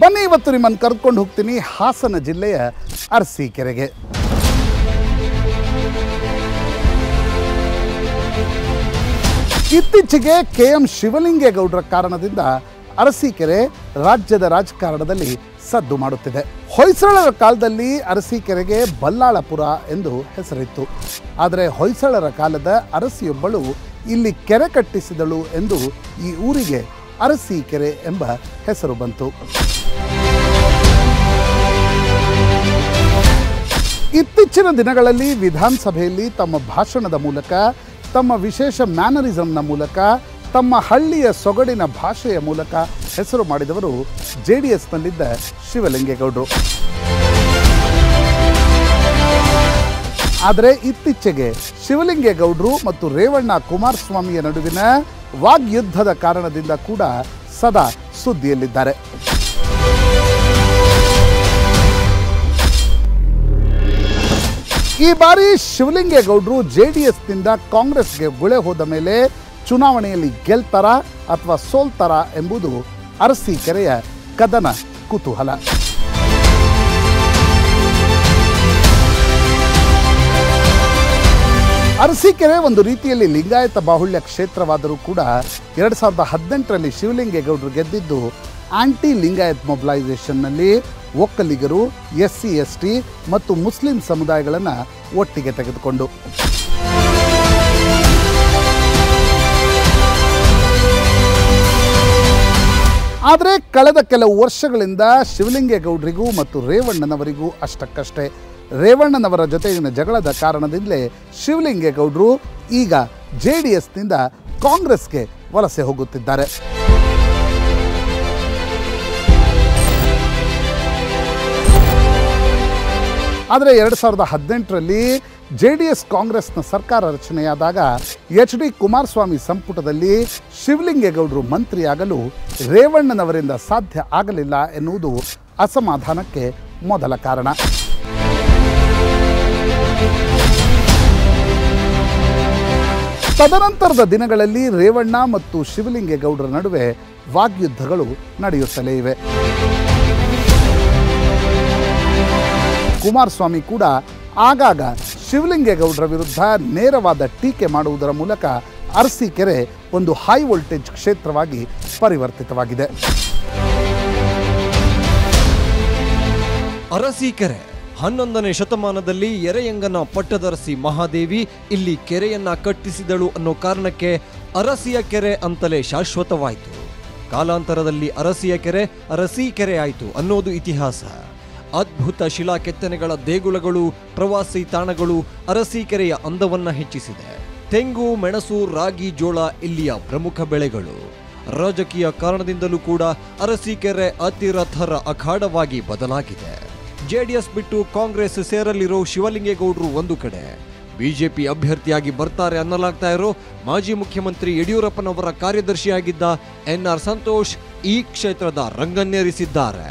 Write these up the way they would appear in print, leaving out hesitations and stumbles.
ಬನ್ನಿ ಇವತ್ತು ನಿಮ್ಮನ್ನು ಕರೆದುಕೊಂಡು ಹೋಗ್ತೀನಿ ಹಾಸನ ಜಿಲ್ಲೆಯ ಅರಸೀಕೆರೆಗೆ. ಇತ್ತೀಚೆಗೆ KM ಶಿವಲಿಂಗೇಗೌಡರ ಕಾರಣದಿಂದ ಅರಸೀಕೆರೆ ರಾಜ್ಯದ ರಾಜಕಾರಣದಲ್ಲಿ ಸದ್ದು ಮಾಡುತ್ತಿದೆ. ಹೊಯ್ಸಳರ ಕಾಲದಲ್ಲಿ ಅರಸೀಕೆರೆಗೆ ಬಲ್ಲಾಳಪುರ ಎಂದು ಹೆಸರಿತ್ತು. ಆದರೆ ಹೊಯ್ಸಳರ ಕಾಲದ ಅರಸಿಯೊಬ್ಬಳು ಇಲ್ಲಿ ಕೆರೆ ಕಟ್ಟಿಸಿದಳು ಎಂದು ಈ ಊರಿಗೆ ಅರಸೀಕೆರೆ ಎಂಬ ಹೆಸರು ಬಂತು. ಇತ್ತೀಚಿನ ದಿನಗಳಲ್ಲಿ ವಿಧಾನಸಭೆಯಲ್ಲಿ ತಮ್ಮ ಭಾಷಣದ ಮೂಲಕ, ತಮ್ಮ ವಿಶೇಷ ಮ್ಯಾನರಿಸಮ್ನ ಮೂಲಕ, ತಮ್ಮ ಹಳ್ಳಿಯ ಸೊಗಡಿನ ಭಾಷೆಯ ಮೂಲಕ ಹೆಸರು ಮಾಡಿದವರು JDSನಲ್ಲಿದ್ದ ಶಿವಲಿಂಗೇಗೌಡರು. ಆದರೆ ಇತ್ತೀಚೆಗೆ ಶಿವಲಿಂಗೇಗೌಡರು ಮತ್ತು ರೇವಣ್ಣ ಕುಮಾರಸ್ವಾಮಿಯ ನಡುವಿನ ವಾಗ್ಯುದ್ಧದ ಕಾರಣದಿಂದ ಕೂಡ ಸದಾ ಸುದ್ದಿಯಲ್ಲಿದ್ದಾರೆ. ಈ ಬಾರಿ ಶಿವಲಿಂಗೇಗೌಡರು JDSನಿಂದ ಕಾಂಗ್ರೆಸ್ಗೆ ಗುಳೆ ಹೋದ ಮೇಲೆ ಚುನಾವಣೆಯಲ್ಲಿ ಗೆಲ್ತಾರ ಅಥವಾ ಸೋಲ್ತಾರ ಎಂಬುದು ಅರಸೀಕೆರೆಯ ಕದನ ಕುತೂಹಲ. ಅರಸೀಕೆರೆ ಒಂದು ರೀತಿಯಲ್ಲಿ ಲಿಂಗಾಯತ ಬಾಹುಳ್ಯ ಕ್ಷೇತ್ರವಾದರೂ ಕೂಡ 2018ರಲ್ಲಿ ಶಿವಲಿಂಗೇಗೌಡರು ಗೆದ್ದಿದ್ದು ಆಂಟಿ ಲಿಂಗಾಯತ್ ಮೊಬಿಲೈಸೇಷನ್ನಲ್ಲಿ ಒಕ್ಕಲಿಗರು, SC ST ಮತ್ತು ಮುಸ್ಲಿಂ ಸಮುದಾಯಗಳನ್ನು ಒಟ್ಟಿಗೆ ತೆಗೆದುಕೊಂಡು. ಆದರೆ ಕಳೆದ ಕೆಲವು ವರ್ಷಗಳಿಂದ ಶಿವಲಿಂಗೇಗೌಡರಿಗೂ ಮತ್ತು ರೇವಣ್ಣನವರಿಗೂ ಅಷ್ಟಕ್ಕಷ್ಟೇ ರೇವಣ್ಣನವರ ಜೊತೆಗಿನ ಜಗಳದ ಕಾರಣದಿಂದಲೇ ಶಿವಲಿಂಗೇಗೌಡರು ಈಗ JDSನಿಂದ ಕಾಂಗ್ರೆಸ್ಗೆ ವಲಸೆ ಹೋಗುತ್ತಿದ್ದಾರೆ. ಆದರೆ 2018ರಲ್ಲಿ JDS ಕಾಂಗ್ರೆಸ್ನ ಸರ್ಕಾರ ರಚನೆಯಾದಾಗ HD ಕುಮಾರಸ್ವಾಮಿ ಸಂಪುಟದಲ್ಲಿ ಶಿವಲಿಂಗೇಗೌಡರು ಮಂತ್ರಿಯಾಗಲು ರೇವಣ್ಣನವರಿಂದ ಸಾಧ್ಯ ಆಗಲಿಲ್ಲ ಎನ್ನುವುದು ಅಸಮಾಧಾನಕ್ಕೆ ಮೊದಲ ಕಾರಣ. ತದನಂತರದ ದಿನಗಳಲ್ಲಿ ರೇವಣ್ಣ ಮತ್ತು ಶಿವಲಿಂಗೇಗೌಡರ ನಡುವೆ ವಾಗ್ಯುದ್ಧಗಳು ನಡೆಯುತ್ತಲೇ ಇವೆ. ಕುಮಾರಸ್ವಾಮಿ ಕೂಡ ಆಗಾಗ ಶಿವಲಿಂಗೇಗೌಡರ ವಿರುದ್ಧ ನೇರವಾದ ಟೀಕೆ ಮಾಡುವುದರ ಮೂಲಕ ಅರಸೀಕೆರೆ ಒಂದು ಹೈ ವೋಲ್ಟೇಜ್ ಕ್ಷೇತ್ರವಾಗಿ ಪರಿವರ್ತಿತವಾಗಿದೆ. ಅರಸೀಕೆರೆ 11ನೇ ಶತಮಾನದಲ್ಲಿ ಎರೆಯಂಗನ ಪಟ್ಟದರಸಿ ಮಹಾದೇವಿ ಇಲ್ಲಿ ಕೆರೆಯನ್ನ ಕಟ್ಟಿಸಿದಳು ಅನ್ನೋ ಕಾರಣಕ್ಕೆ ಅರಸಿಯ ಕೆರೆ ಅಂತಲೇ ಶಾಶ್ವತವಾಯಿತು. ಕಾಲಾಂತರದಲ್ಲಿ ಅರಸಿಯ ಕೆರೆ ಅರಸೀಕೆರೆ ಆಯಿತು ಅನ್ನೋದು ಇತಿಹಾಸ. ಅದ್ಭುತ ಶಿಲಾ ಕೆತ್ತನೆಗಳ ದೇಗುಲಗಳು, ಪ್ರವಾಸಿ ತಾಣಗಳು ಅರಸೀಕೆರೆಯ ಅಂದವನ್ನು ಹೆಚ್ಚಿಸಿದೆ. ತೆಂಗು, ಮೆಣಸು, ರಾಗಿ, ಜೋಳ ಇಲ್ಲಿಯ ಪ್ರಮುಖ ಬೆಳೆಗಳು. ರಾಜಕೀಯ ಕಾರಣದಿಂದಲೂ ಕೂಡ ಅರಸೀಕೆರೆ ಅತಿರಥರ ಅಖಾಡವಾಗಿ ಬದಲಾಗಿದೆ. JDS ಬಿಟ್ಟು ಕಾಂಗ್ರೆಸ್ ಸೇರಲಿರೋ ಶಿವಲಿಂಗೇಗೌಡರು ಒಂದು ಕಡೆ, BJP ಅಭ್ಯರ್ಥಿಯಾಗಿ ಬರ್ತಾರೆ ಅನ್ನಲಾಗ್ತಾ ಇರೋ ಮಾಜಿ ಮುಖ್ಯಮಂತ್ರಿ ಯಡಿಯೂರಪ್ಪನವರ ಕಾರ್ಯದರ್ಶಿಯಾಗಿದ್ದ NR ಸಂತೋಷ್ ಈ ಕ್ಷೇತ್ರದ ರಂಗನ್ನೇರಿಸಿದ್ದಾರೆ.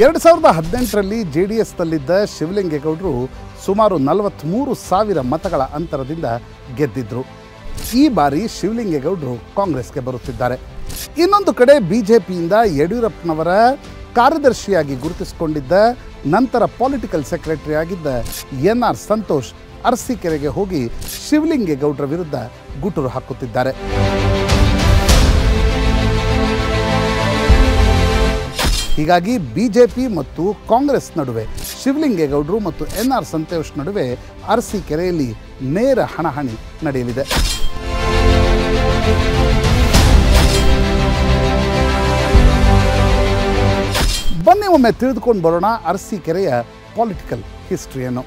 JDS 2018ಲ್ಲಿದ್ದ ಶಿವಲಿಂಗೇಗೌಡರು ಸುಮಾರು 43,000 ಮತಗಳ ಅಂತರದಿಂದ ಗೆದ್ದಿದ್ರು. ಈ ಬಾರಿ ಶಿವಲಿಂಗೇಗೌಡರು ಕಾಂಗ್ರೆಸ್ಗೆ ಬರುತ್ತಿದ್ದಾರೆ. ಇನ್ನೊಂದು ಕಡೆ BJPಯಿಂದ ಯಡಿಯೂರಪ್ಪನವರ ಕಾರ್ಯದರ್ಶಿಯಾಗಿ ಗುರುತಿಸಿಕೊಂಡಿದ್ದ, ನಂತರ ಪೊಲಿಟಿಕಲ್ ಸೆಕ್ರೆಟರಿ ಆಗಿದ್ದ NR ಸಂತೋಷ್ ಅರಸೀಕೆರೆಗೆ ಹೋಗಿ ಶಿವಲಿಂಗೇಗೌಡರ ವಿರುದ್ಧ ಗುಟುರು ಹಾಕುತ್ತಿದ್ದಾರೆ. ಹೀಗಾಗಿ BJP ಮತ್ತು ಕಾಂಗ್ರೆಸ್ ನಡುವೆ, ಶಿವಲಿಂಗೇಗೌಡರು ಮತ್ತು NR ಸಂತೋಷ್ ನಡುವೆ ಅರಸೀಕೆರೆಯಲ್ಲಿ ನೇರ ಹಣಾಹಣಿ ನಡೆಯಲಿದೆ. ಬನ್ನಿ ಒಮ್ಮೆ ತಿಳಿದುಕೊಂಡು ಬರೋಣ ಅರಸೀಕೆರೆಯ ಪೊಲಿಟಿಕಲ್ ಹಿಸ್ಟ್ರಿಯನ್ನು.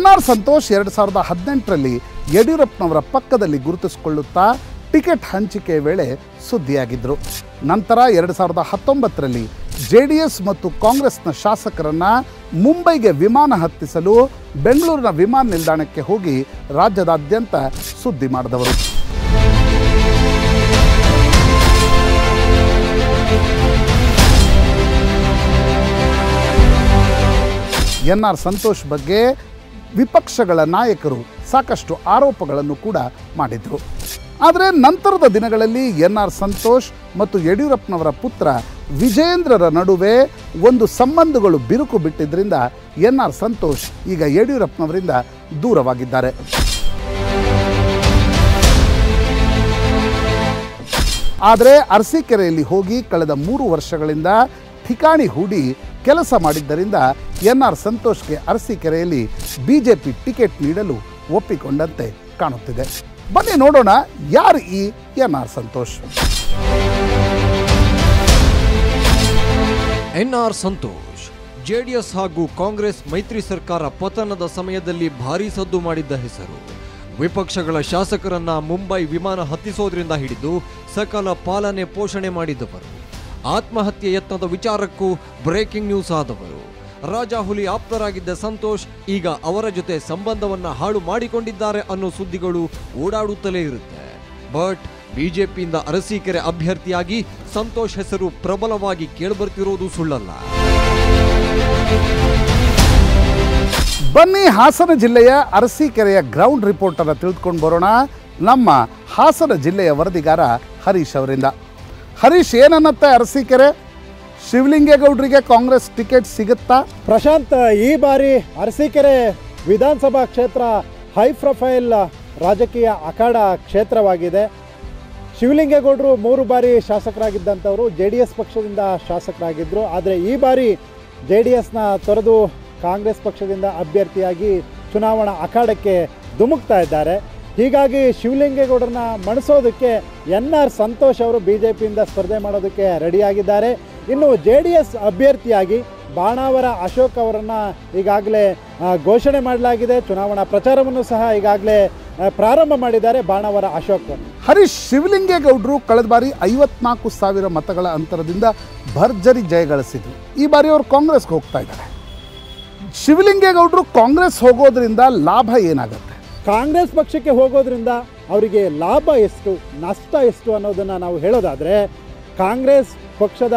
NR ಸಂತೋಷ್ 2018ರಲ್ಲಿ ಯಡಿಯೂರಪ್ಪನವರ ಪಕ್ಕದಲ್ಲಿ ಗುರುತಿಸಿಕೊಳ್ಳುತ್ತಾ ಟಿಕೆಟ್ ಹಂಚಿಕೆ ವೇಳೆ ಸುದ್ದಿಯಾಗಿದ್ದರು. ನಂತರ 2019ರಲ್ಲಿ JDS ಮತ್ತು ಕಾಂಗ್ರೆಸ್ನ ಶಾಸಕರನ್ನು ಮುಂಬೈಗೆ ವಿಮಾನ ಹತ್ತಿಸಲು ಬೆಂಗಳೂರಿನ ವಿಮಾನ ನಿಲ್ದಾಣಕ್ಕೆ ಹೋಗಿ ರಾಜ್ಯದಾದ್ಯಂತ ಸುದ್ದಿ ಮಾಡಿದವರು. NR ಸಂತೋಷ್ ಬಗ್ಗೆ ವಿಪಕ್ಷಗಳ ನಾಯಕರು ಸಾಕಷ್ಟು ಆರೋಪಗಳನ್ನು ಕೂಡ ಮಾಡಿದರು. ಆದರೆ ನಂತರದ ದಿನಗಳಲ್ಲಿ NR ಸಂತೋಷ್ ಮತ್ತು ಯಡಿಯೂರಪ್ಪನವರ ಪುತ್ರ ವಿಜೇಂದ್ರರ ನಡುವೆ ಒಂದು ಸಂಬಂಧಗಳು ಬಿರುಕು ಬಿಟ್ಟಿದ್ದರಿಂದ NR ಸಂತೋಷ್ ಈಗ ಯಡಿಯೂರಪ್ಪನವರಿಂದ ದೂರವಾಗಿದ್ದಾರೆ. ಆದರೆ ಅರಸೀಕೆರೆಯಲ್ಲಿ ಹೋಗಿ ಕಳೆದ 3 ವರ್ಷಗಳಿಂದ ठिकाणी ಹೂಡಿ ಕೆಲಸ ಮಾಡಿದ್ದರಿಂದ NR ಸಂತೋಷ್ಗೆ ಅರಸೀಕೆರೆಯಲ್ಲಿ ಬಿಜೆಪಿ ಟಿಕೆಟ್ ನೀಡಲು ಒಪ್ಪಿಕೊಂಡಂತೆ ಕಾಣುತ್ತಿದೆ. ಬನ್ನಿ ನೋಡೋಣ ಯಾರು ಈ NR Santosh. NR Santosh JDS ಹಾಗೂ ಕಾಂಗ್ರೆಸ್ ಮೈತ್ರಿ ಸರ್ಕಾರ ಪತನದ ಸಮಯದಲ್ಲಿ ಭಾರೀ ಸದ್ದು ಮಾಡಿದ ಹೆಸರು. ವಿಪಕ್ಷಗಳ ಶಾಸಕರನ್ನ ಮುಂಬೈ ವಿಮಾನ ಹತ್ತಿಸೋದ್ರಿಂದ ಹಿಡಿದು ಸಕಲ ಪಾಲನೆ ಪೋಷಣೆ ಮಾಡಿದವರು, ಆತ್ಮಹತ್ಯೆ ಯತ್ನದ ವಿಚಾರಕ್ಕೂ ಬ್ರೇಕಿಂಗ್ ನ್ಯೂಸ್ ಆದವರು, ರಾಜಹುಲಿ ಆಪ್ತರಾಗಿದ್ದ ಸಂತೋಷ್ ಈಗ ಅವರ ಜೊತೆ ಸಂಬಂಧವನ್ನ ಹಾಳು ಮಾಡಿಕೊಂಡಿದ್ದಾರೆ ಅನ್ನೋ ಸುದ್ದಿಗಳು ಓಡಾಡುತ್ತಲೇ ಇರುತ್ತೆ. ಬಟ್ ಬಿಜೆಪಿಯಿಂದ ಅರಸೀಕೆರೆ ಅಭ್ಯರ್ಥಿಯಾಗಿ ಸಂತೋಷ್ ಹೆಸರು ಪ್ರಬಲವಾಗಿ ಕೇಳಿಬರ್ತಿರೋದು ಸುಳ್ಳಲ್ಲ. ಬನ್ನಿ ಹಾಸನ ಜಿಲ್ಲೆಯ ಅರಸೀಕೆರೆಯ ಗ್ರೌಂಡ್ ರಿಪೋರ್ಟರ್ ತಿಳಿದುಕೊಂಡು ಬರೋಣ ನಮ್ಮ ಹಾಸನ ಜಿಲ್ಲೆಯ ವರದಿಗಾರ ಹರೀಶ್ ಅವರಿಂದ. ಹರೀಶ್, ಏನನ್ನತ್ತೆ ಅರಸೀಕೆರೆ? ಶಿವಲಿಂಗೇಗೌಡರಿಗೆ ಕಾಂಗ್ರೆಸ್ ಟಿಕೆಟ್ ಸಿಗುತ್ತಾ? ಪ್ರಶಾಂತ್, ಈ ಬಾರಿ ಅರಸೀಕೆರೆ ವಿಧಾನಸಭಾ ಕ್ಷೇತ್ರ ಹೈ ಪ್ರೊಫೈಲ್ ರಾಜಕೀಯ ಅಖಾಡ ಕ್ಷೇತ್ರವಾಗಿದೆ. ಶಿವಲಿಂಗೇಗೌಡರು 3 ಬಾರಿ ಶಾಸಕರಾಗಿದ್ದಂಥವರು, JDS ಪಕ್ಷದಿಂದ ಶಾಸಕರಾಗಿದ್ದರು. ಆದರೆ ಈ ಬಾರಿ JDSನ ತೊರೆದು ಕಾಂಗ್ರೆಸ್ ಪಕ್ಷದಿಂದ ಅಭ್ಯರ್ಥಿಯಾಗಿ ಚುನಾವಣಾ ಅಖಾಡಕ್ಕೆ ಧುಮುಕ್ತಾ ಇದ್ದಾರೆ. ಹೀಗಾಗಿ ಶಿವಲಿಂಗೇಗೌಡರನ್ನ ಮಣಿಸೋದಕ್ಕೆ NR ಸಂತೋಷ್ ಅವರು ಬಿಜೆಪಿಯಿಂದ ಸ್ಪರ್ಧೆ ಮಾಡೋದಕ್ಕೆ ರೆಡಿಯಾಗಿದ್ದಾರೆ. ಇನ್ನು JDS ಅಭ್ಯರ್ಥಿಯಾಗಿ ಬಾಣಾವರ ಅಶೋಕ್ ಅವರನ್ನು ಈಗಾಗಲೇ ಘೋಷಣೆ ಮಾಡಲಾಗಿದೆ. ಚುನಾವಣಾ ಪ್ರಚಾರವನ್ನು ಸಹ ಈಗಾಗಲೇ ಪ್ರಾರಂಭ ಮಾಡಿದ್ದಾರೆ ಬಾಣಾವರ ಅಶೋಕ್. ಹರೀಶ್, ಶಿವಲಿಂಗೇಗೌಡರು ಕಳೆದ ಬಾರಿ 54,000 ಮತಗಳ ಅಂತರದಿಂದ ಭರ್ಜರಿ ಜಯಗಳಿಸಿದರು. ಈ ಬಾರಿ ಅವರು ಕಾಂಗ್ರೆಸ್ಗೆ ಹೋಗ್ತಾ ಇದ್ದಾರೆ. ಶಿವಲಿಂಗೇಗೌಡರು ಕಾಂಗ್ರೆಸ್ ಹೋಗೋದ್ರಿಂದ ಲಾಭ ಏನಾಗುತ್ತೆ? ಕಾಂಗ್ರೆಸ್ ಪಕ್ಷಕ್ಕೆ ಹೋಗೋದ್ರಿಂದ ಅವರಿಗೆ ಲಾಭ ಎಷ್ಟು, ನಷ್ಟ ಎಷ್ಟು ಅನ್ನೋದನ್ನು ನಾವು ಹೇಳೋದಾದರೆ, ಕಾಂಗ್ರೆಸ್ ಪಕ್ಷದ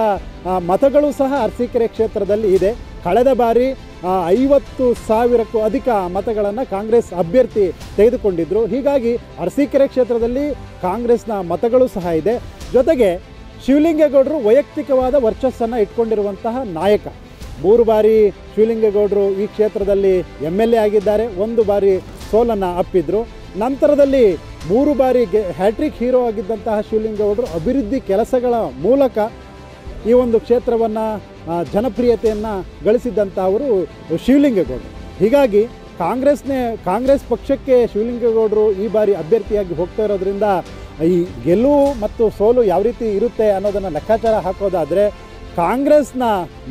ಮತಗಳು ಸಹ ಅರಸೀಕೆರೆ ಕ್ಷೇತ್ರದಲ್ಲಿ ಇದೆ. ಕಳೆದ ಬಾರಿ 50,000ಕ್ಕೂ ಅಧಿಕ ಮತಗಳನ್ನು ಕಾಂಗ್ರೆಸ್ ಅಭ್ಯರ್ಥಿ ತೆಗೆದುಕೊಂಡಿದ್ದರು. ಹೀಗಾಗಿ ಅರಸೀಕೆರೆ ಕ್ಷೇತ್ರದಲ್ಲಿ ಕಾಂಗ್ರೆಸ್ನ ಮತಗಳು ಸಹ ಇದೆ. ಜೊತೆಗೆ ಶಿವಲಿಂಗೇಗೌಡರು ವೈಯಕ್ತಿಕವಾದ ವರ್ಚಸ್ಸನ್ನು ಇಟ್ಕೊಂಡಿರುವಂತಹ ನಾಯಕ. 3 ಬಾರಿ ಶಿವಲಿಂಗೇಗೌಡರು ಈ ಕ್ಷೇತ್ರದಲ್ಲಿ MLA ಆಗಿದ್ದಾರೆ. 1 ಬಾರಿ ಸೋಲನ್ನು ಅಪ್ಪಿದ್ರು. ನಂತರದಲ್ಲಿ 3 ಬಾರಿ ಹ್ಯಾಟ್ರಿಕ್ ಹೀರೋ ಆಗಿದ್ದಂತಹ ಶಿವಲಿಂಗೇಗೌಡರು ಅಭಿವೃದ್ಧಿ ಕೆಲಸಗಳ ಮೂಲಕ ಈ ಒಂದು ಕ್ಷೇತ್ರವನ್ನು ಜನಪ್ರಿಯತೆಯನ್ನು ಗಳಿಸಿದ್ದಂಥವರು ಶಿವಲಿಂಗೇಗೌಡರು. ಹೀಗಾಗಿ ಕಾಂಗ್ರೆಸ್ ಪಕ್ಷಕ್ಕೆ ಶಿವಲಿಂಗೇಗೌಡರು ಈ ಬಾರಿ ಅಭ್ಯರ್ಥಿಯಾಗಿ ಹೋಗ್ತಾ ಇರೋದ್ರಿಂದ ಈ ಗೆಲುವು ಮತ್ತು ಸೋಲು ಯಾವ ರೀತಿ ಇರುತ್ತೆ ಅನ್ನೋದನ್ನು ಲೆಕ್ಕಾಚಾರ ಹಾಕೋದಾದರೆ, ಕಾಂಗ್ರೆಸ್ನ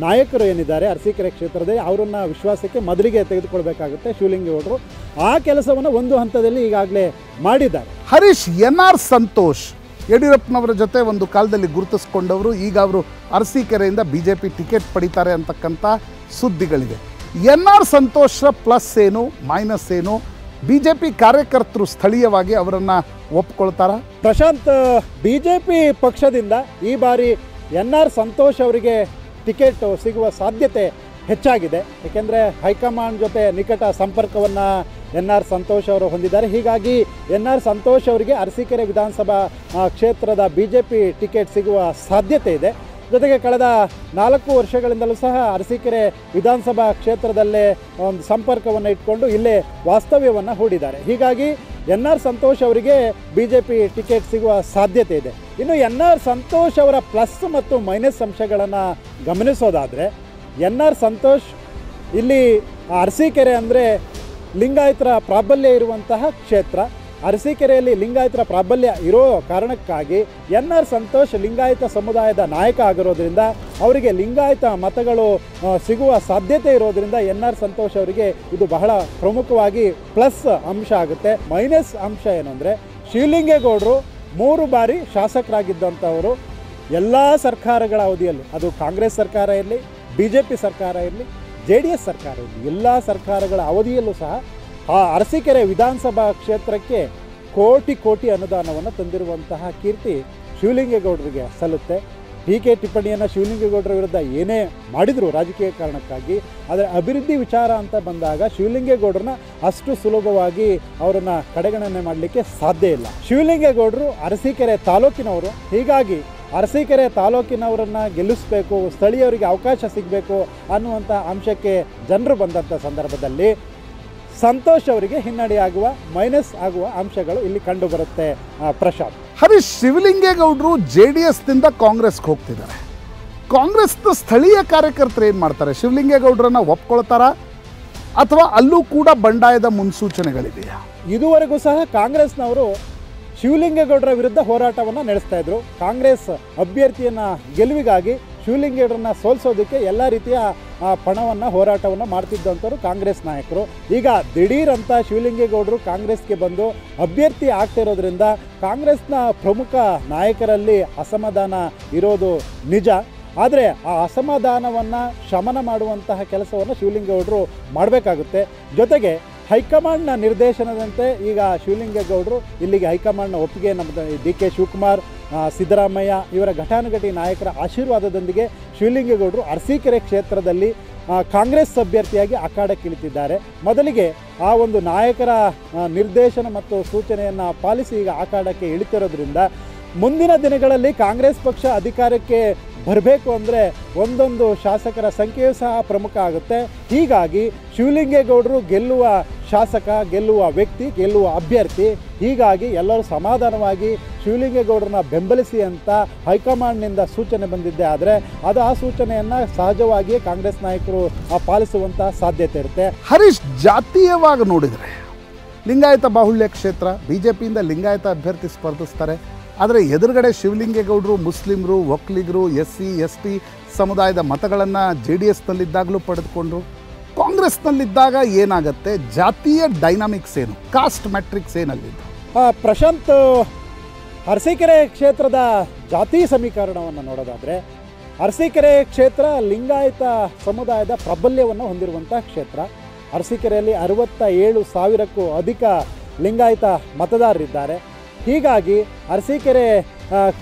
ನಾಯಕರು ಏನಿದ್ದಾರೆ ಅರಸೀಕೆರೆ ಕ್ಷೇತ್ರದಲ್ಲಿ, ಅವರನ್ನು ವಿಶ್ವಾಸಕ್ಕೆ ಮೊದಲಿಗೆ ತೆಗೆದುಕೊಳ್ಬೇಕಾಗುತ್ತೆ ಶಿವಲಿಂಗೇಗೌಡರು. ಆ ಕೆಲಸವನ್ನು ಒಂದು ಹಂತದಲ್ಲಿ ಈಗಾಗಲೇ ಮಾಡಿದ್ದಾರೆ. ಹರೀಶ್, NR ಸಂತೋಷ್ ಯಡಿಯೂರಪ್ಪನವರ ಜೊತೆ ಒಂದು ಕಾಲದಲ್ಲಿ ಗುರುತಿಸ್ಕೊಂಡವರು, ಈಗ ಅವರು ಅರಸೀಕೆರೆಯಿಂದ BJP ಟಿಕೆಟ್ ಪಡಿತಾರೆ ಅಂತಕ್ಕಂಥ ಸುದ್ದಿಗಳಿದೆ. NR ಸಂತೋಷ್ರ ಪ್ಲಸ್ ಏನು, ಮೈನಸ್ ಏನು? BJP ಕಾರ್ಯಕರ್ತರು ಸ್ಥಳೀಯವಾಗಿ ಅವರನ್ನು ಒಪ್ಕೊಳ್ತಾರಾ? ಪ್ರಶಾಂತ್, BJP ಪಕ್ಷದಿಂದ ಈ ಬಾರಿ NR ಸಂತೋಷ್ ಅವರಿಗೆ ಟಿಕೆಟ್ ಸಿಗುವ ಸಾಧ್ಯತೆ ಹೆಚ್ಚಾಗಿದೆ. ಏಕೆಂದರೆ ಹೈಕಮಾಂಡ್ ಜೊತೆ ನಿಕಟ ಸಂಪರ್ಕವನ್ನು NR ಸಂತೋಷ್ ಅವರು ಹೊಂದಿದ್ದಾರೆ. ಹೀಗಾಗಿ NR ಸಂತೋಷ್ ಅವರಿಗೆ ಅರಸೀಕೆರೆ ವಿಧಾನಸಭಾ ಕ್ಷೇತ್ರದ BJP ಟಿಕೆಟ್ ಸಿಗುವ ಸಾಧ್ಯತೆ ಇದೆ. ಜೊತೆಗೆ ಕಳೆದ 4 ವರ್ಷಗಳಿಂದಲೂ ಸಹ ಅರಸೀಕೆರೆ ವಿಧಾನಸಭಾ ಕ್ಷೇತ್ರದಲ್ಲೇ ಒಂದು ಸಂಪರ್ಕವನ್ನು ಇಟ್ಕೊಂಡು ಇಲ್ಲೇ ವಾಸ್ತವ್ಯವನ್ನು ಹೂಡಿದ್ದಾರೆ. ಹೀಗಾಗಿ NR ಸಂತೋಷ್ ಅವರಿಗೆ BJP ಟಿಕೆಟ್ ಸಿಗುವ ಸಾಧ್ಯತೆ ಇದೆ. ಇನ್ನು NR ಸಂತೋಷ್ ಅವರ ಪ್ಲಸ್ ಮತ್ತು ಮೈನಸ್ ಅಂಶಗಳನ್ನು ಗಮನಿಸೋದಾದರೆ, NR ಸಂತೋಷ್ ಇಲ್ಲಿ ಅರಸೀಕೆರೆ ಅಂದರೆ ಲಿಂಗಾಯತರ ಪ್ರಾಬಲ್ಯ ಇರುವಂತಹ ಕ್ಷೇತ್ರ. ಅರಸೀಕೆರೆಯಲ್ಲಿ ಲಿಂಗಾಯತರ ಪ್ರಾಬಲ್ಯ ಇರೋ ಕಾರಣಕ್ಕಾಗಿ NR ಸಂತೋಷ್ ಲಿಂಗಾಯತ ಸಮುದಾಯದ ನಾಯಕ ಆಗಿರೋದ್ರಿಂದ ಅವರಿಗೆ ಲಿಂಗಾಯತ ಮತಗಳು ಸಿಗುವ ಸಾಧ್ಯತೆ ಇರೋದರಿಂದ NR ಸಂತೋಷ್ ಅವರಿಗೆ ಇದು ಬಹಳ ಪ್ರಮುಖವಾಗಿ ಪ್ಲಸ್ ಅಂಶ ಆಗುತ್ತೆ. ಮೈನಸ್ ಅಂಶ ಏನಂದರೆ, ಶಿವಲಿಂಗೇಗೌಡರು 3 ಬಾರಿ ಶಾಸಕರಾಗಿದ್ದಂಥವರು. ಎಲ್ಲ ಸರ್ಕಾರಗಳ ಅವಧಿಯಲ್ಲಿ, ಅದು ಕಾಂಗ್ರೆಸ್ ಸರ್ಕಾರ ಇರಲಿ, BJP ಸರ್ಕಾರ ಇರಲಿ, JDS ಸರ್ಕಾರ ಇರಲಿ, ಎಲ್ಲ ಸರ್ಕಾರಗಳ ಅವಧಿಯಲ್ಲೂ ಸಹ ಆ ಅರಸೀಕೆರೆ ವಿಧಾನಸಭಾ ಕ್ಷೇತ್ರಕ್ಕೆ ಕೋಟಿ ಕೋಟಿ ಅನುದಾನವನ್ನು ತಂದಿರುವಂತಹ ಕೀರ್ತಿ ಶಿವಲಿಂಗೇಗೌಡರಿಗೆ ಸಲ್ಲುತ್ತೆ. ಟೀಕೆ ಟಿಪ್ಪಣಿಯನ್ನು ಶಿವಲಿಂಗೇಗೌಡರ ವಿರುದ್ಧ ಏನೇ ಮಾಡಿದ್ರು ರಾಜಕೀಯ ಕಾರಣಕ್ಕಾಗಿ, ಆದರೆ ಅಭಿವೃದ್ಧಿ ವಿಚಾರ ಅಂತ ಬಂದಾಗ ಶಿವಲಿಂಗೇಗೌಡರನ್ನ ಅಷ್ಟು ಸುಲಭವಾಗಿ ಅವರನ್ನು ಕಡೆಗಣನೆ ಮಾಡಲಿಕ್ಕೆ ಸಾಧ್ಯ ಇಲ್ಲ. ಶಿವಲಿಂಗೇಗೌಡರು ಅರಸೀಕೆರೆ ತಾಲೂಕಿನವರು, ಹೀಗಾಗಿ ಅರಸೀಕೆರೆ ತಾಲೂಕಿನವರನ್ನು ಗೆಲ್ಲಿಸಬೇಕು, ಸ್ಥಳೀಯರಿಗೆ ಅವಕಾಶ ಸಿಗಬೇಕು ಅನ್ನುವಂಥ ಅಂಶಕ್ಕೆ ಜನರು ಬಂದಂಥ ಸಂದರ್ಭದಲ್ಲಿ ಸಂತೋಷ್ ಅವರಿಗೆ ಹಿನ್ನಡೆಯಾಗುವ ಮೈನಸ್ ಆಗುವ ಅಂಶಗಳು ಇಲ್ಲಿ ಕಂಡು ಬರುತ್ತೆ. ಪ್ರಶಾಂತ್ ಹರೀಶ್, ಶಿವಲಿಂಗೇಗೌಡರು JDSನಿಂದ ಕಾಂಗ್ರೆಸ್ಗೆ ಹೋಗ್ತಿದ್ದಾರೆ. ಕಾಂಗ್ರೆಸ್ನ ಸ್ಥಳೀಯ ಕಾರ್ಯಕರ್ತರು ಏನು ಮಾಡ್ತಾರೆ? ಶಿವಲಿಂಗೇಗೌಡರನ್ನ ಒಪ್ಕೊಳ್ತಾರಾ ಅಥವಾ ಅಲ್ಲೂ ಕೂಡ ಬಂಡಾಯದ ಮುನ್ಸೂಚನೆಗಳಿದೆಯಾ? ಇದುವರೆಗೂ ಸಹ ಕಾಂಗ್ರೆಸ್ನವರು ಶಿವಲಿಂಗೇಗೌಡರ ವಿರುದ್ಧ ಹೋರಾಟವನ್ನು ನಡೆಸ್ತಾ ಇದ್ರು. ಕಾಂಗ್ರೆಸ್ ಅಭ್ಯರ್ಥಿಯನ್ನು ಗೆಲುವಿಗಾಗಿ ಶಿವಲಿಂಗೇಗೌಡರನ್ನ ಸೋಲಿಸೋದಕ್ಕೆ ಎಲ್ಲ ರೀತಿಯ ಪಣವನ್ನು ಹೋರಾಟವನ್ನು ಮಾಡ್ತಿದ್ದಂಥವ್ರು ಕಾಂಗ್ರೆಸ್ ನಾಯಕರು. ಈಗ ದಿಢೀರಂತ ಶಿವಲಿಂಗೇಗೌಡರು ಕಾಂಗ್ರೆಸ್ಗೆ ಬಂದು ಅಭ್ಯರ್ಥಿ ಆಗ್ತಿರೋದ್ರಿಂದ ಕಾಂಗ್ರೆಸ್ನ ಪ್ರಮುಖ ನಾಯಕರಲ್ಲಿ ಅಸಮಾಧಾನ ಇರೋದು ನಿಜ. ಆದರೆ ಆ ಅಸಮಾಧಾನವನ್ನು ಶಮನ ಮಾಡುವಂತಹ ಕೆಲಸವನ್ನು ಶಿವಲಿಂಗೇಗೌಡರು ಮಾಡಬೇಕಾಗುತ್ತೆ. ಜೊತೆಗೆ ಹೈಕಮಾಂಡ್ನ ನಿರ್ದೇಶನದಂತೆ ಈಗ ಶಿವಲಿಂಗೇಗೌಡರು ಇಲ್ಲಿಗೆ ಹೈಕಮಾಂಡ್ನ ಒಪ್ಪಿಗೆ, ನಮ್ಮ DK ಶಿವಕುಮಾರ್, ಸಿದ್ದರಾಮಯ್ಯ ಇವರ ಘಟಾನುಘಟಿ ನಾಯಕರ ಆಶೀರ್ವಾದದೊಂದಿಗೆ ಶಿವಲಿಂಗೇಗೌಡರು ಅರಸೀಕೆರೆ ಕ್ಷೇತ್ರದಲ್ಲಿ ಕಾಂಗ್ರೆಸ್ ಅಭ್ಯರ್ಥಿಯಾಗಿ ಅಖಾಡಕ್ಕಿಳಿತಿದ್ದಾರೆ. ಮೊದಲಿಗೆ ಆ ಒಂದು ನಾಯಕರ ನಿರ್ದೇಶನ ಮತ್ತು ಸೂಚನೆಯನ್ನು ಪಾಲಿಸಿ ಈಗ ಅಖಾಡಕ್ಕೆ ಇಳಿತಿರೋದ್ರಿಂದ ಮುಂದಿನ ದಿನಗಳಲ್ಲಿ ಕಾಂಗ್ರೆಸ್ ಪಕ್ಷ ಅಧಿಕಾರಕ್ಕೆ ಬರಬೇಕು ಅಂದರೆ ಒಂದೊಂದು ಶಾಸಕರ ಸಂಖ್ಯೆಯೂ ಸಹ ಪ್ರಮುಖ ಆಗುತ್ತೆ. ಹೀಗಾಗಿ ಶಿವಲಿಂಗೇಗೌಡರು ಗೆಲ್ಲುವ ಶಾಸಕ, ಗೆಲ್ಲುವ ವ್ಯಕ್ತಿ, ಗೆಲ್ಲುವ ಅಭ್ಯರ್ಥಿ, ಹೀಗಾಗಿ ಎಲ್ಲರೂ ಸಮಾಧಾನವಾಗಿ ಶಿವಲಿಂಗೇಗೌಡರನ್ನ ಬೆಂಬಲಿಸಿ ಅಂತ ಹೈಕಮಾಂಡ್ನಿಂದ ಸೂಚನೆ ಬಂದಿದ್ದೆ. ಆದರೆ ಅದು ಆ ಸೂಚನೆಯನ್ನು ಸಹಜವಾಗಿಯೇ ಕಾಂಗ್ರೆಸ್ ನಾಯಕರು ಪಾಲಿಸುವಂಥ ಸಾಧ್ಯತೆ ಇರುತ್ತೆ. ಹರೀಶ್, ಜಾತೀಯವಾಗಿ ನೋಡಿದರೆ ಲಿಂಗಾಯತ ಬಾಹುಳ್ಯ ಕ್ಷೇತ್ರ, BJPಯಿಂದ ಲಿಂಗಾಯತ ಅಭ್ಯರ್ಥಿ ಸ್ಪರ್ಧಿಸ್ತಾರೆ. ಆದರೆ ಎದುರುಗಡೆ ಶಿವಲಿಂಗೇಗೌಡರು ಮುಸ್ಲಿಮರು, ಒಕ್ಕಲಿಗರು, SC ST ಸಮುದಾಯದ ಮತಗಳನ್ನು JDSನಲ್ಲಿದ್ದಾಗಲೂ ಪಡೆದುಕೊಂಡ್ರು. ಕಾಂಗ್ರೆಸ್ನಲ್ಲಿದ್ದಾಗ ಏನಾಗುತ್ತೆ? ಜಾತಿಯ ಡೈನಾಮಿಕ್ಸ್ ಏನು, ಕಾಸ್ಟ್ ಮ್ಯಾಟ್ರಿಕ್ಸ್ ಏನಲ್ಲಿದ್ದು? ಪ್ರಶಾಂತ್, ಅರಸೀಕೆರೆ ಕ್ಷೇತ್ರದ ಜಾತಿ ಸಮೀಕರಣವನ್ನು ನೋಡೋದಾದರೆ ಅರಸೀಕೆರೆ ಕ್ಷೇತ್ರ ಲಿಂಗಾಯತ ಸಮುದಾಯದ ಪ್ರಾಬಲ್ಯವನ್ನು ಹೊಂದಿರುವಂಥ ಕ್ಷೇತ್ರ. ಅರಸೀಕೆರೆಯಲ್ಲಿ 67,000ಕ್ಕೂ ಅಧಿಕ ಲಿಂಗಾಯತ ಮತದಾರರಿದ್ದಾರೆ. ಹೀಗಾಗಿ ಅರಸೀಕೆರೆ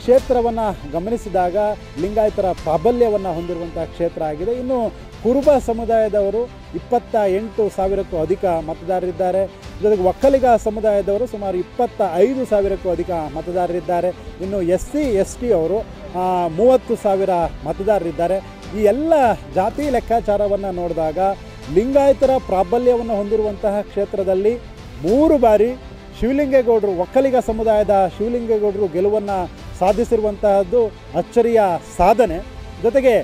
ಕ್ಷೇತ್ರವನ್ನು ಗಮನಿಸಿದಾಗ ಲಿಂಗಾಯತರ ಪ್ರಾಬಲ್ಯವನ್ನು ಹೊಂದಿರುವಂಥ ಕ್ಷೇತ್ರ ಆಗಿದೆ. ಇನ್ನು ಕುರುಬ ಸಮುದಾಯದವರು 28,000ಕ್ಕೂ ಅಧಿಕ ಮತದಾರರಿದ್ದಾರೆ. ಜೊತೆಗೆ ಒಕ್ಕಲಿಗ ಸಮುದಾಯದವರು ಸುಮಾರು 25,000ಕ್ಕೂ ಅಧಿಕ ಮತದಾರರಿದ್ದಾರೆ. ಇನ್ನು SC ST ಅವರು 30,000 ಮತದಾರರಿದ್ದಾರೆ. ಈ ಎಲ್ಲ ಜಾತಿ ಲೆಕ್ಕಾಚಾರವನ್ನು ನೋಡಿದಾಗ ಲಿಂಗಾಯತರ ಪ್ರಾಬಲ್ಯವನ್ನು ಹೊಂದಿರುವಂತಹ ಕ್ಷೇತ್ರದಲ್ಲಿ 3 ಬಾರಿ ಶಿವಲಿಂಗೇಗೌಡರು, ಒಕ್ಕಲಿಗ ಸಮುದಾಯದ ಶಿವಲಿಂಗೇಗೌಡರು ಗೆಲುವನ್ನು ಸಾಧಿಸಿರುವಂತಹದ್ದು ಅಚ್ಚರಿಯ ಸಾಧನೆ. ಜೊತೆಗೆ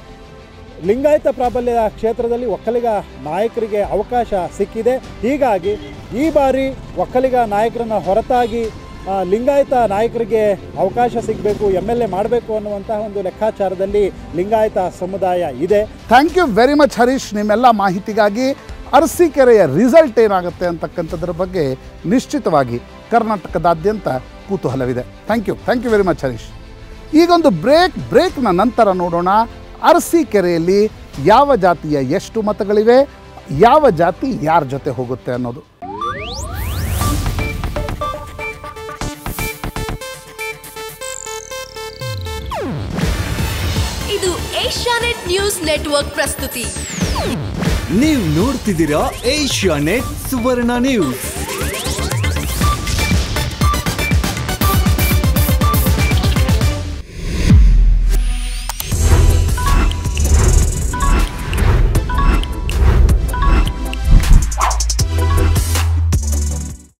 ಲಿಂಗಾಯತ ಪ್ರಾಬಲ್ಯದ ಕ್ಷೇತ್ರದಲ್ಲಿ ಒಕ್ಕಲಿಗ ನಾಯಕರಿಗೆ ಅವಕಾಶ ಸಿಕ್ಕಿದೆ. ಹೀಗಾಗಿ ಈ ಬಾರಿ ಒಕ್ಕಲಿಗ ನಾಯಕರನ್ನ ಹೊರತಾಗಿ ಲಿಂಗಾಯತ ನಾಯಕರಿಗೆ ಅವಕಾಶ ಸಿಗಬೇಕು, MLA ಮಾಡಬೇಕು ಅನ್ನುವಂತಹ ಒಂದು ಲೆಕ್ಕಾಚಾರದಲ್ಲಿ ಲಿಂಗಾಯತ ಸಮುದಾಯ ಇದೆ. Thank you very much Harish, ನಿಮ್ಮೆಲ್ಲ ಮಾಹಿತಿಗಾಗಿ. ಅರಸೀಕೆರೆಯ ರಿಸಲ್ಟ್ ಏನಾಗುತ್ತೆ ಅಂತಕ್ಕಂಥದ್ರ ಬಗ್ಗೆ ನಿಶ್ಚಿತವಾಗಿ ಕರ್ನಾಟಕದಾದ್ಯಂತ ಕುತೂಹಲವಿದೆ. Thank you very much Harish. ಈಗೊಂದು ಬ್ರೇಕ್ನ ನಂತರ ನೋಡೋಣ ಅರಸೀಕೆರೆಯಲ್ಲಿ ಯಾವ ಜಾತಿಯ ಎಷ್ಟು ಮತಗಳಿವೆ, ಯಾವ ಜಾತಿ ಯಾರ ಜೊತೆ ಹೋಗುತ್ತೆ ಅನ್ನೋದು. ಇದು ಏಷ್ಯಾನೆಟ್ ನ್ಯೂಸ್ ನೆಟ್ವರ್ಕ್ ಪ್ರಸ್ತುತಿ. ನೀವು ನೋಡ್ತಿದ್ದೀರಾ ಏಷ್ಯಾನೆಟ್ ಸುವರ್ಣ ನ್ಯೂಸ್.